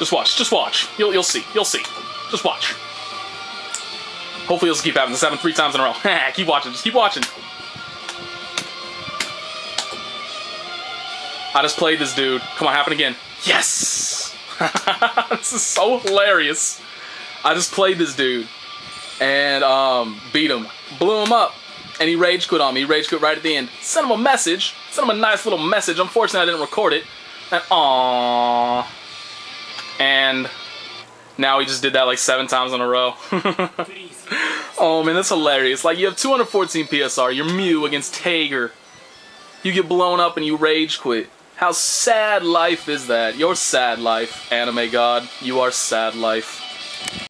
Just watch. Just watch. You'll see. You'll see. Just watch. Hopefully this will keep happening. This happened 3 times in a row. Keep watching. Just keep watching. I just played this dude. Come on, happen again. Yes! This is so hilarious. I just played this dude and beat him. Blew him up. And he rage quit on me. He rage quit right at the end. Sent him a message. Sent him a nice little message. Unfortunately, I didn't record it. And aww. And now he just did that like 7 times in a row. Oh man, that's hilarious. Like, you have 214 PSR. You're Mew against Tager. You get blown up and you rage quit. How sad life is that? Your sad life, anime god. You are sad life.